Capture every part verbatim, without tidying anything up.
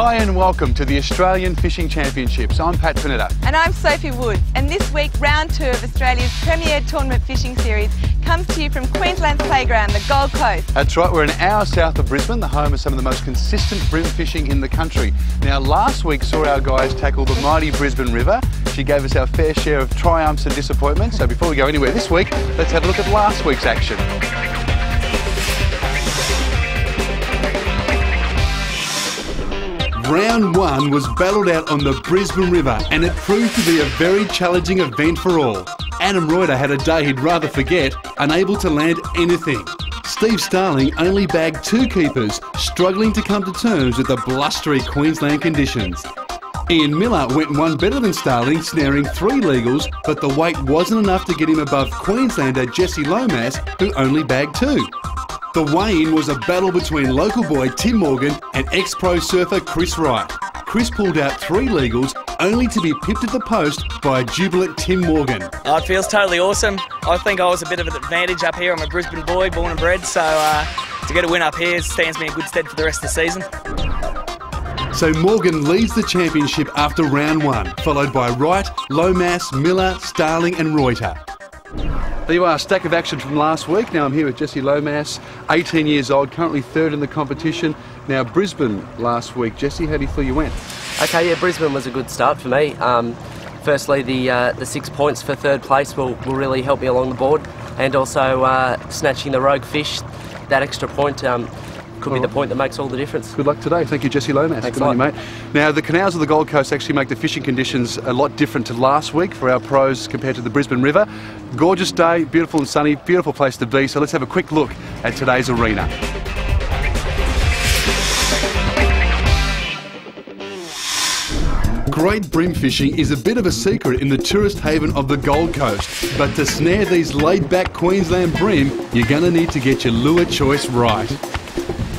Hi and welcome to the Australian Fishing Championships. I'm Pat Finnetta. And I'm Sophie Wood. And this week, round two of Australia's premier tournament fishing series comes to you from Queensland's playground, the Gold Coast. That's right, we're an hour south of Brisbane, the home of some of the most consistent brim fishing in the country. Now, last week saw our guys tackle the mighty Brisbane River. She gave us our fair share of triumphs and disappointments. So before we go anywhere this week, let's have a look at last week's action. Round one was battled out on the Brisbane River and it proved to be a very challenging event for all. Adam Royter had a day he'd rather forget, unable to land anything. Steve Starling only bagged two keepers, struggling to come to terms with the blustery Queensland conditions. Ian Miller went one better than Starling, snaring three legals, but the weight wasn't enough to get him above Queenslander Jesse Lomas, who only bagged two. The weigh-in was a battle between local boy Tim Morgan and ex-pro surfer Chris Wright. Chris pulled out three legals, only to be pipped at the post by jubilant Tim Morgan. Oh, it feels totally awesome. I think I was a bit of an advantage up here. I'm a Brisbane boy, born and bred, so uh, to get a win up here stands me in good stead for the rest of the season. So Morgan leads the championship after round one, followed by Wright, Lomas, Miller, Starling and Royter. There you are, stack of action from last week. Now I'm here with Jesse Lomas, eighteen years old, currently third in the competition. Now Brisbane last week. Jesse, how do you feel you went? Okay, yeah, Brisbane was a good start for me. Um, firstly, the uh, the six points for third place will, will really help me along the board, and also uh, snatching the rogue fish, that extra point. Um, Could be the point that makes all the difference. Good luck today. Thank you, Jesse Lomas. Thanks. Good on you, mate. Now, the canals of the Gold Coast actually make the fishing conditions a lot different to last week for our pros compared to the Brisbane River. Gorgeous day, beautiful and sunny, beautiful place to be. So let's have a quick look at today's arena. Great brim fishing is a bit of a secret in the tourist haven of the Gold Coast, but to snare these laid-back Queensland brim, you're going to need to get your lure choice right.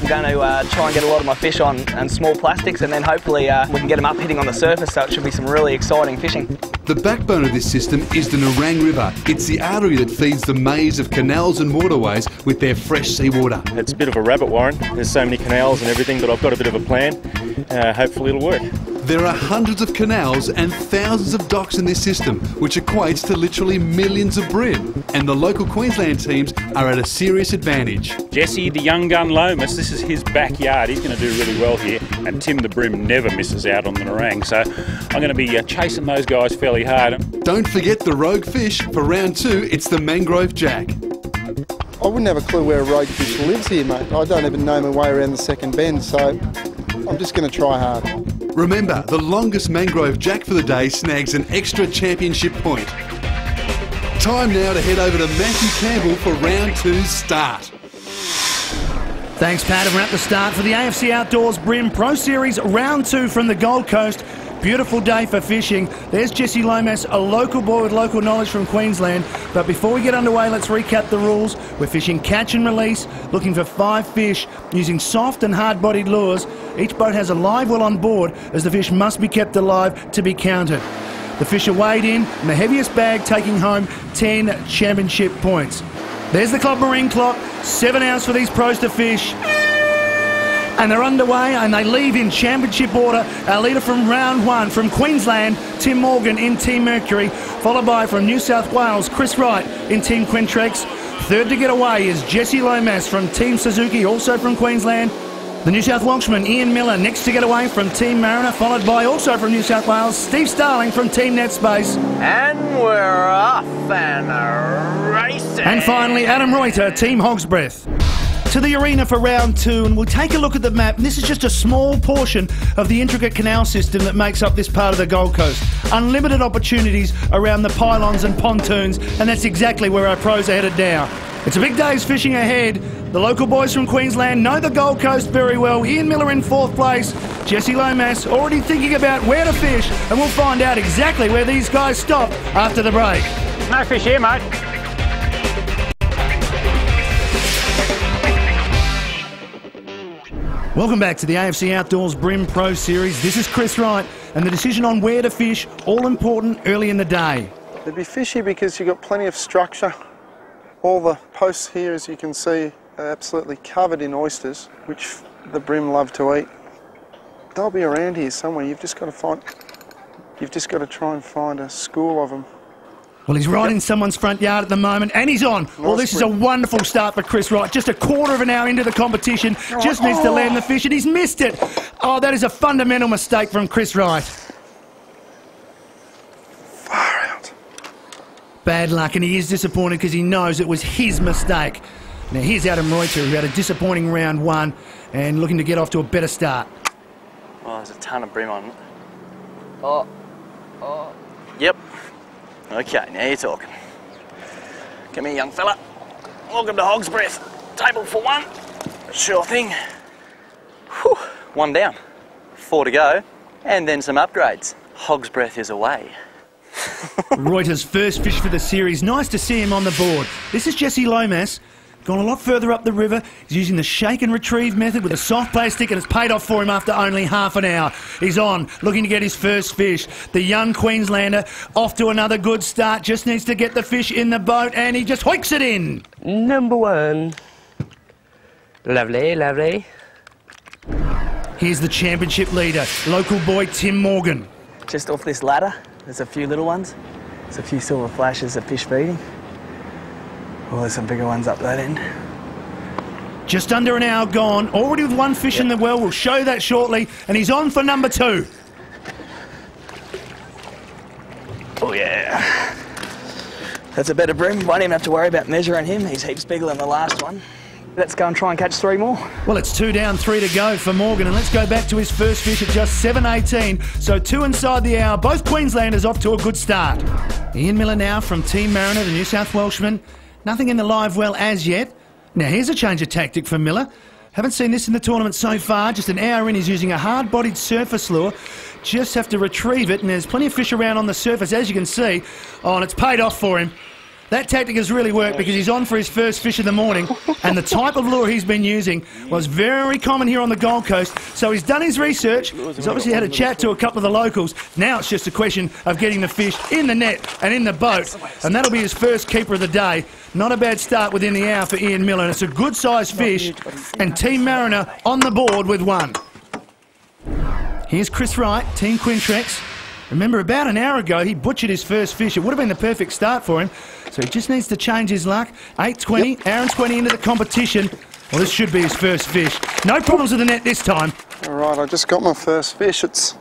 I'm going to uh, try and get a lot of my fish on and small plastics, and then hopefully uh, we can get them up hitting on the surface, so it should be some really exciting fishing. The backbone of this system is the Nerang River. It's the artery that feeds the maze of canals and waterways with their fresh seawater. It's a bit of a rabbit warren. There's so many canals and everything, but I've got a bit of a plan. Uh, hopefully it'll work. There are hundreds of canals and thousands of docks in this system, which equates to literally millions of brim, and the local Queensland teams are at a serious advantage. Jesse, the young gun Lomas, this is his backyard. He's going to do really well here, and Tim the Brim never misses out on the Nerang, so I'm going to be uh, chasing those guys fairly hard. Don't forget the rogue fish. For round two, it's the mangrove jack. I wouldn't have a clue where a rogue fish lives here, mate. I don't even know my way around the second bend, so I'm just going to try hard. Remember, the longest mangrove jack for the day snags an extra championship point. Time now to head over to Matthew Campbell for round two's start. Thanks, Pat. And we're at the start for the A F C Outdoors Brim Pro Series, round two from the Gold Coast. Beautiful day for fishing. There's Jesse Lomas, a local boy with local knowledge from Queensland. But before we get underway, let's recap the rules. We're fishing catch and release, looking for five fish, using soft and hard-bodied lures. Each boat has a live well on board, as the fish must be kept alive to be counted. The fish are weighed in, and the heaviest bag taking home ten championship points. There's the Club Marine clock, seven hours for these pros to fish. And they're underway, and they leave in championship order. Our leader from round one, from Queensland, Tim Morgan in Team Mercury, followed by from New South Wales, Chris Wright in Team Quintrex. Third to get away is Jesse Lomas from Team Suzuki, also from Queensland. The New South Welshman, Ian Miller, next to get away from Team Mariner, followed by, also from New South Wales, Steve Starling from Team Netspace. And we're off and racing. And finally, Adam Royter, Team Hogs Breath. To the arena for round two, and we'll take a look at the map. And this is just a small portion of the intricate canal system that makes up this part of the Gold Coast. Unlimited opportunities around the pylons and pontoons, and that's exactly where our pros are headed now. It's a big day's fishing ahead. The local boys from Queensland know the Gold Coast very well. Ian Miller in fourth place. Jesse Lomas already thinking about where to fish, and we'll find out exactly where these guys stop after the break. No fish here, mate. Welcome back to the A F C Outdoors Brim Pro Series. This is Chris Wright, and the decision on where to fish, all important early in the day. It'd be fishy because you've got plenty of structure. All the posts here, as you can see, are absolutely covered in oysters, which the brim love to eat. they'll be around here somewhere. You've just got to find, you've just got to try and find a school of them. Well, he's right yep. in someone's front yard at the moment, and he's on. Nice well, this sprint. is a wonderful start for Chris Wright. Just a quarter of an hour into the competition, oh, just needs oh. to land the fish, and he's missed it. Oh, that is a fundamental mistake from Chris Wright. Far out. Bad luck, and he is disappointed because he knows it was his mistake. Now, here's Adam Royter, who had a disappointing round one and looking to get off to a better start. Oh, there's a ton of brim on it. Oh. Oh. Yep. Okay, now you're talking. Come here, young fella. Welcome to Hogs Breath. Table for one. Sure thing. Whew. One down. Four to go. And then some upgrades. Hogs Breath is away. Royter's first fish for the series. Nice to see him on the board. This is Jesse Lomas. Gone a lot further up the river. He's using the shake and retrieve method with a soft play stick, and it's paid off for him after only half an hour. He's on, looking to get his first fish. The young Queenslander off to another good start. Just needs to get the fish in the boat, and he just hoiks it in. Number one. Lovely, lovely. Here's the championship leader, local boy Tim Morgan. Just off this ladder, there's a few little ones. There's a few silver flashes of fish feeding. Well, there's some bigger ones up that end. Just under an hour gone, already with one fish yep. in the well. We'll show that shortly, and he's on for number two. Oh, yeah. That's a better brim. Won't even have to worry about measuring him. He's heaps bigger than the last one. Let's go and try and catch three more. Well, it's two down, three to go for Morgan, and let's go back to his first fish at just seven eighteen. So two inside the hour. Both Queenslanders off to a good start. Ian Miller now from Team Mariner, the New South Welshman. Nothing in the live well as yet. Now, here's a change of tactic for Miller. Haven't seen this in the tournament so far. Just an hour in, he's using a hard-bodied surface lure. Just have to retrieve it, and there's plenty of fish around on the surface, as you can see. Oh, and it's paid off for him. That tactic has really worked because he's on for his first fish of the morning, and the type of lure he's been using was very common here on the Gold Coast. So he's done his research. He's obviously had a chat to a couple of the locals. Now it's just a question of getting the fish in the net and in the boat, and that'll be his first keeper of the day. Not a bad start within the hour for Ian Miller, and it's a good-sized fish, and Team Mariner on the board with one. Here's Chris Wright, Team Quintrex. Remember, about an hour ago, he butchered his first fish. It would have been the perfect start for him, so he just needs to change his luck. eight twenty, yep. hour and twenty into the competition. Well, this should be his first fish. No problems with the net this time. All right, I just got my first fish. It's,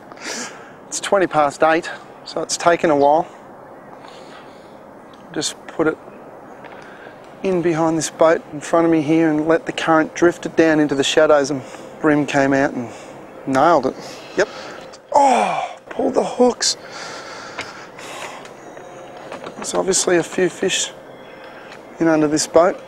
it's twenty past eight, so it's taken a while. Just put it in behind this boat in front of me here and let the current drift it down into the shadows, and brim came out and nailed it. Yep. Oh! Pulled the hooks. There's obviously a few fish in under this boat.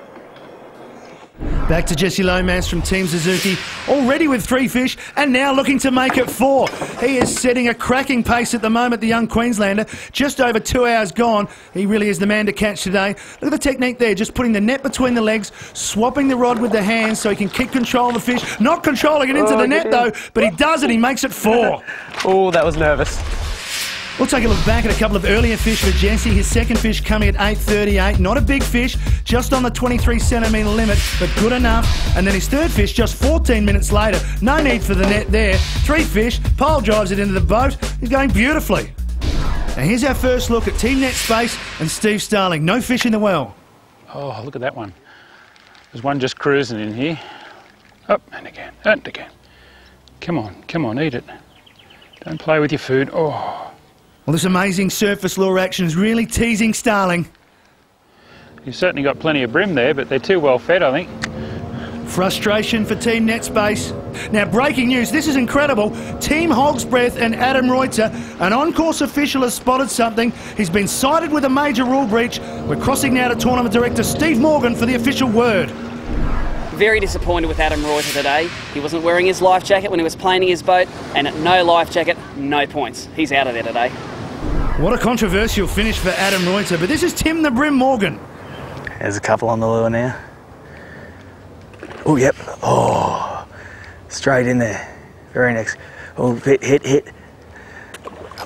Back to Jesse Lomas from Team Suzuki, already with three fish and now looking to make it four. He is setting a cracking pace at the moment, the young Queenslander. Just over two hours gone. He really is the man to catch today. Look at the technique there, just putting the net between the legs, swapping the rod with the hands so he can keep control of the fish. Not controlling it into oh, the net though, but he does it, he makes it four. Oh, that was nervous. We'll take a look back at a couple of earlier fish for Jesse. His second fish coming at eight thirty-eight. Not a big fish, just on the twenty-three centimetre limit, but good enough. And then his third fish just fourteen minutes later. No need for the net there. Three fish, pole drives it into the boat. He's going beautifully. Now here's our first look at Team Netspace and Steve Starling. No fish in the well. Oh, look at that one. There's one just cruising in here. Up and again, and again. Come on, come on, eat it. Don't play with your food. Oh. Well, this amazing surface lure action is really teasing Starling. You've certainly got plenty of brim there, but they're too well fed, I think. Frustration for Team Netspace. Now, breaking news, this is incredible. Team Hogs Breath and Adam Royter, an on-course official, has spotted something. He's been cited with a major rule breach. We're crossing now to Tournament Director Steve Morgan for the official word. Very disappointed with Adam Royter today. He wasn't wearing his life jacket when he was planing his boat, and at no life jacket, no points. He's out of there today. What a controversial finish for Adam Royter, but this is Tim the Brim Morgan. There's a couple on the lure now. Oh, yep. Oh, straight in there. Very nice. Oh, hit, hit, hit.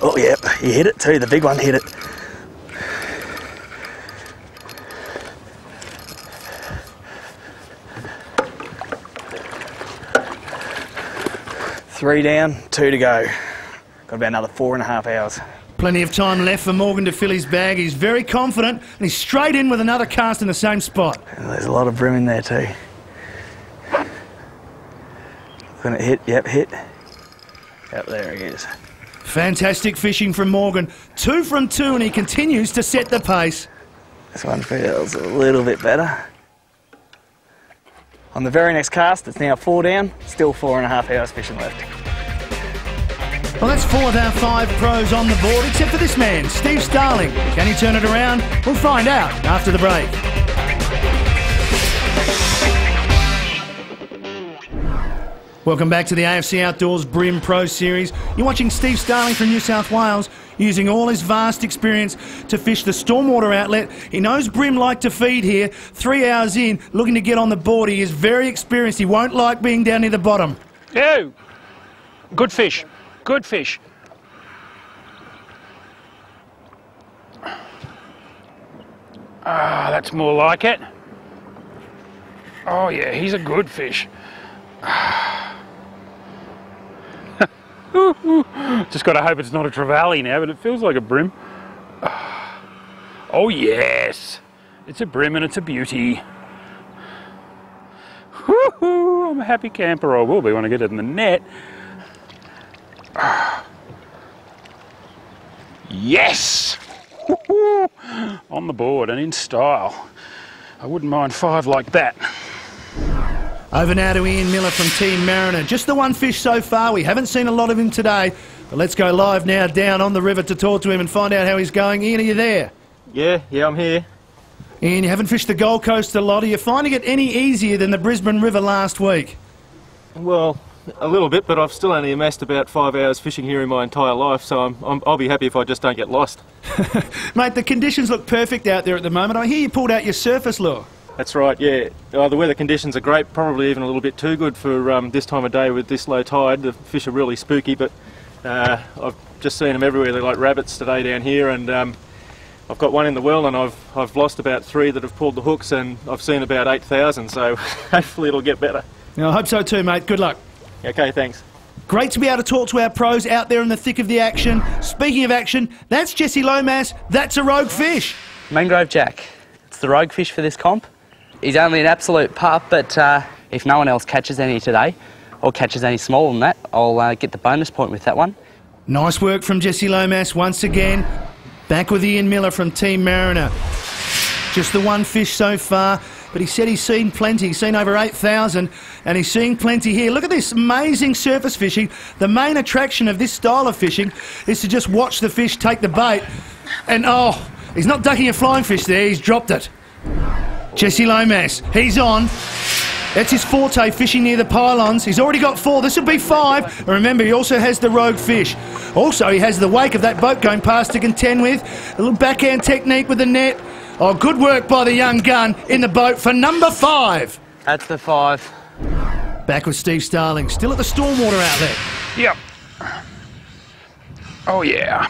Oh, yep. He hit it too. The big one hit it. Three down, two to go. Got about another four and a half hours. Plenty of time left for Morgan to fill his bag. He's very confident, and he's straight in with another cast in the same spot. And there's a lot of brim in there too. Looking at hit, yep, hit. Yep, there he is. Fantastic fishing from Morgan. Two from two, and he continues to set the pace. This one feels a little bit better. On the very next cast, it's now four down, still four and a half hours fishing left. Well, that's four of our five pros on the board, except for this man, Steve Starling. Can he turn it around? We'll find out after the break. Welcome back to the A F C Outdoors Brim Pro Series. You're watching Steve Starling from New South Wales, using all his vast experience to fish the Stormwater Outlet. He knows brim like to feed here. Three hours in, looking to get on the board. He is very experienced. He won't like being down near the bottom. No. Good fish. Good fish. Ah, that's more like it. Oh, yeah, he's a good fish. Just got to hope it's not a trevally now, but it feels like a brim. Oh yes, it's a brim and it's a beauty. Woohoo! I'm a happy camper. I will be when I get it in the net. Yes! Woohoo! On the board and in style. I wouldn't mind five like that. Over now to Ian Miller from Team Mariner. Just the one fish so far. We haven't seen a lot of him today. But let's go live now down on the river to talk to him and find out how he's going. Ian, are you there? Yeah, yeah, I'm here. Ian, you haven't fished the Gold Coast a lot. Are you finding it any easier than the Brisbane River last week? Well, a little bit, but I've still only amassed about five hours fishing here in my entire life, so I'm, I'm, I'll be happy if I just don't get lost. Mate, the conditions look perfect out there at the moment. I hear you pulled out your surface lure. That's right, yeah. Oh, the weather conditions are great, probably even a little bit too good for um, this time of day with this low tide. The fish are really spooky, but uh, I've just seen them everywhere. They're like rabbits today down here, and um, I've got one in the well, and I've, I've lost about three that have pulled the hooks, and I've seen about eight thousand, so hopefully it'll get better. Yeah, I hope so too, mate. Good luck. Okay, thanks. Great to be able to talk to our pros out there in the thick of the action. Speaking of action, that's Jesse Lomas. That's a rogue fish. Mangrove Jack. It's the rogue fish for this comp. He's only an absolute pup, but uh, if no one else catches any today, or catches any smaller than that, I'll uh, get the bonus point with that one. Nice work from Jesse Lomas once again. Back with Ian Miller from Team Mariner. Just the one fish so far, but he said he's seen plenty. He's seen over eight thousand, and he's seeing plenty here. Look at this amazing surface fishing. The main attraction of this style of fishing is to just watch the fish take the bait. And, oh, he's not ducking a flying fish there. He's dropped it. Jesse Lomas, he's on. That's his forte, fishing near the pylons. He's already got four. This will be five. And remember, he also has the rogue fish. Also, he has the wake of that boat going past to contend with. A little backhand technique with the net. Oh, good work by the young gun in the boat for number five. That's the five. Back with Steve Starling, still at the Stormwater Outlet. Yep. Oh, yeah.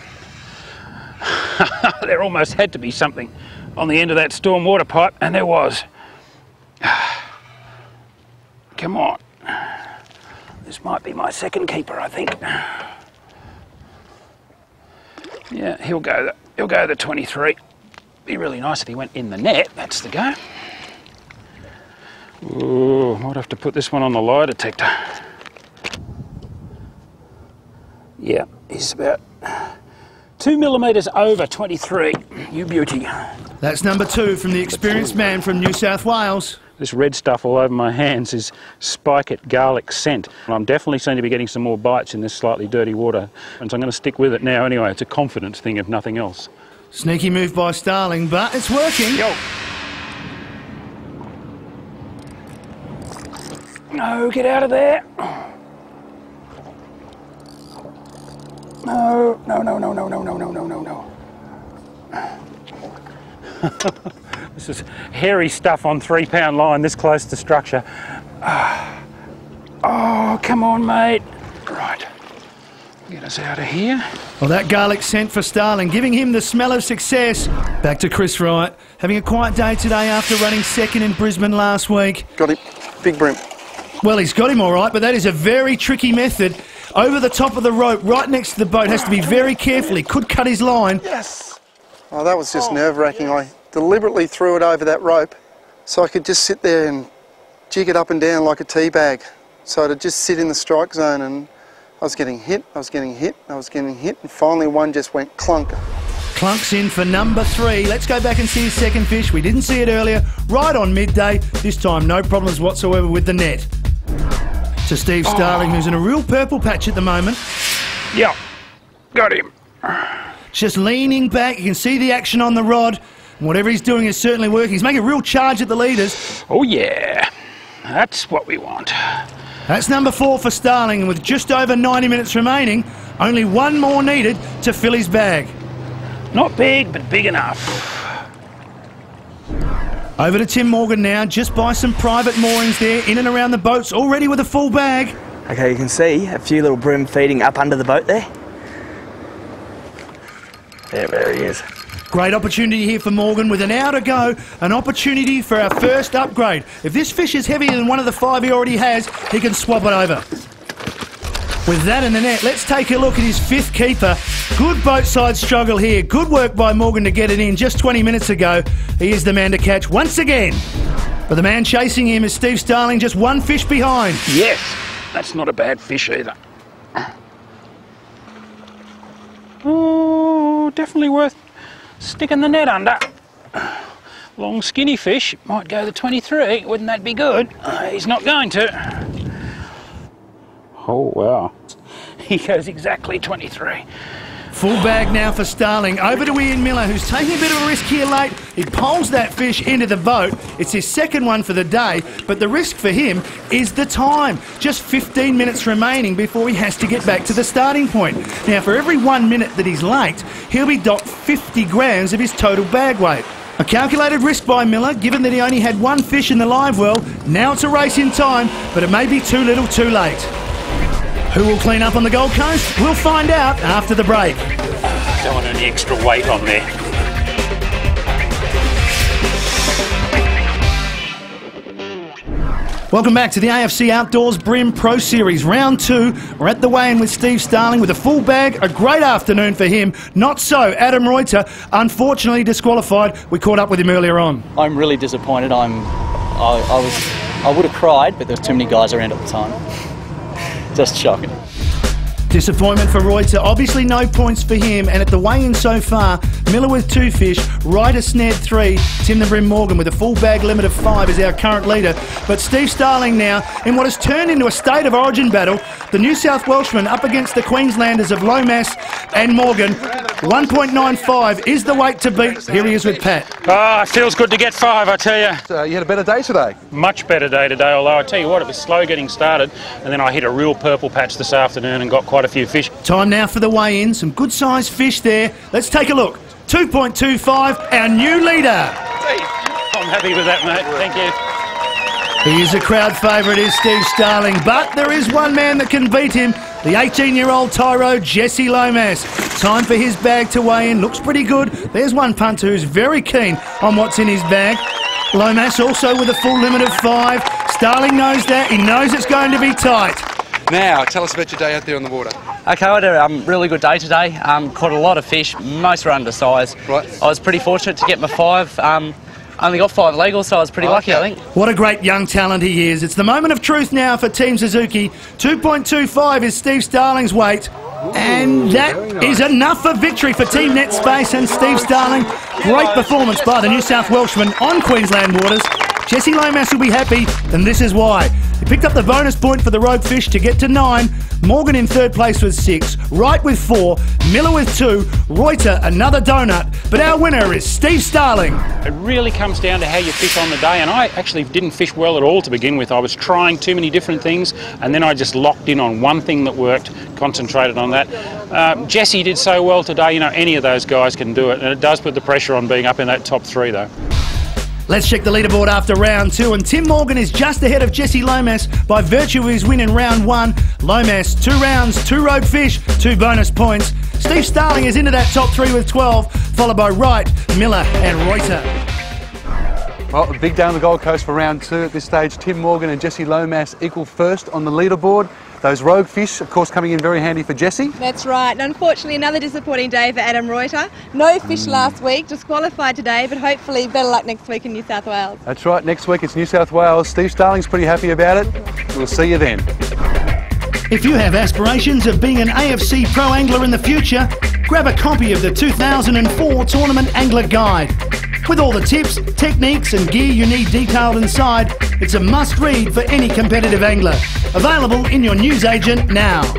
There almost had to be something on the end of that stormwater pipe, and there was. Come on. This might be my second keeper, I think. Yeah, he'll go the, he'll go the twenty-three. Be really nice if he went in the net. That's the go. Ooh, might have to put this one on the lie detector. Yeah, he's about two millimetres over twenty-three. You beauty. That's number two from the experienced man from New South Wales. This red stuff all over my hands is spiket garlic scent. And I'm definitely seem to be getting some more bites in this slightly dirty water. And so I'm going to stick with it now anyway. It's a confidence thing if nothing else. Sneaky move by Starling, but it's working. Yo. No, get out of there. No, no, no, no, no, no, no, no, no, no, no. This is hairy stuff on three pound line this close to structure. Uh, oh, come on, mate. Right. Get us out of here. Well, that garlic scent for Starling, giving him the smell of success. Back to Chris Wright. Having a quiet day today after running second in Brisbane last week. Got him. Big brim. Well, he's got him all right, but that is a very tricky method. Over the top of the rope, right next to the boat. Has to be very careful. He could cut his line. Yes. Oh, that was just oh, nerve-wracking. Yes. I deliberately threw it over that rope so I could just sit there and jig it up and down like a tea bag. So to just sit in the strike zone, and I was getting hit, I was getting hit, I was getting hit, and finally one just went clunk. Clunks in for number three. Let's go back and see his second fish. We didn't see it earlier. Right on midday. This time, no problems whatsoever with the net. To Steve Starling, oh. who's in a real purple patch at the moment. Yeah, got him. Just leaning back. You can see the action on the rod. Whatever he's doing is certainly working. He's making a real charge at the leaders. Oh, yeah. That's what we want. That's number four for Starling, and with just over ninety minutes remaining, only one more needed to fill his bag. Not big, but big enough. Over to Tim Morgan now, just by some private moorings there, in and around the boats, already with a full bag. Okay, you can see a few little brim feeding up under the boat there. There, there he is. Great opportunity here for Morgan with an hour to go, an opportunity for our first upgrade. If this fish is heavier than one of the five he already has, he can swap it over. With that in the net, let's take a look at his fifth keeper. Good boat side struggle here. Good work by Morgan to get it in just twenty minutes ago. He is the man to catch once again. But the man chasing him is Steve Starling, just one fish behind. Yes, that's not a bad fish either. Oh, definitely worth sticking the net under. Long skinny fish, might go to twenty-three, wouldn't that be good? Uh, he's not going to. Oh wow, he goes exactly twenty-three. Full bag now for Starling, over to Ian Miller, who's taking a bit of a risk here late. He poles that fish into the boat. It's his second one for the day, but the risk for him is the time. Just fifteen minutes remaining before he has to get back to the starting point. Now, for every one minute that he's late, he'll be docked fifty grams of his total bag weight. A calculated risk by Miller, given that he only had one fish in the live well. Now it's a race in time, but it may be too little too late. Who will clean up on the Gold Coast? We'll find out after the break. Don't want any extra weight on there. Welcome back to the A F C Outdoors Brim Pro Series, round two. We're at the weigh-in with Steve Starling with a full bag, a great afternoon for him. Not so Adam Royter, unfortunately disqualified. We caught up with him earlier on. I'm really disappointed. I'm, I, I was, I would have cried, but there was too many guys around at the time. Just shocking. Disappointment for Royter, obviously no points for him, and at the weigh-in so far, Miller with two fish, Ryder snared three, Tim the Brim Morgan with a full bag limit of five is our current leader, but Steve Starling now in what has turned into a state of origin battle, the New South Welshman up against the Queenslanders of Lomas and Morgan. one point nine five is the weight to beat. Here he is with Pat. Ah, oh, it feels good to get five, I tell you. Uh, you had a better day today? Much better day today, although I tell you what, it was slow getting started, and then I hit a real purple patch this afternoon and got quite a few fish. Time now for the weigh-in. Some good-sized fish there. Let's take a look. two point two five, our new leader. Hey, I'm happy with that, mate. Thank you. He is a crowd favourite, is Steve Starling, but there is one man that can beat him, the eighteen-year-old Tyro, Jesse Lomas. Time for his bag to weigh in, looks pretty good. There's one punter who's very keen on what's in his bag. Lomas also with a full limit of five. Starling knows that, he knows it's going to be tight. Now, tell us about your day out there on the water. Okay, I had a um, really good day today. Um, caught a lot of fish, most were undersized. Right. I was pretty fortunate to get my five. Um, Only got five legal, so I was pretty oh, lucky, okay. I think. What a great young talent he is. It's the moment of truth now for Team Suzuki. two point two five is Steve Starling's weight. Ooh, and that nice. is enough for victory for Team Netspace and Steve Starling. Great performance by the New South Welshman on Queensland waters. Jesse Lomas will be happy, and this is why. He picked up the bonus point for the rogue fish to get to nine. Morgan in third place with six, Wright with four, Miller with two, Royter another donut. But our winner is Steve Starling. It really comes down to how you fish on the day, and I actually didn't fish well at all to begin with. I was trying too many different things, and then I just locked in on one thing that worked, concentrated on that. Uh, Jesse did so well today, you know, any of those guys can do it, and it does put the pressure on being up in that top three though. Let's check the leaderboard after round two, and Tim Morgan is just ahead of Jesse Lomas by virtue of his win in round one. Lomas, two rounds, two rogue fish, two bonus points. Steve Starling is into that top three with twelve, followed by Wright, Miller and Royter. Well, a big day on the Gold Coast for round two. At this stage, Tim Morgan and Jesse Lomas equal first on the leaderboard. Those rogue fish, of course, coming in very handy for Jesse. That's right, and unfortunately another disappointing day for Adam Royter. No fish mm. last week, disqualified today, but hopefully better luck next week in New South Wales. That's right, next week it's New South Wales. Steve Starling's pretty happy about it. We'll see you then. If you have aspirations of being an A F C Pro Angler in the future, grab a copy of the two thousand four Tournament Angler Guide. With all the tips, techniques and gear you need detailed inside, it's a must-read for any competitive angler. Available in your newsagent now.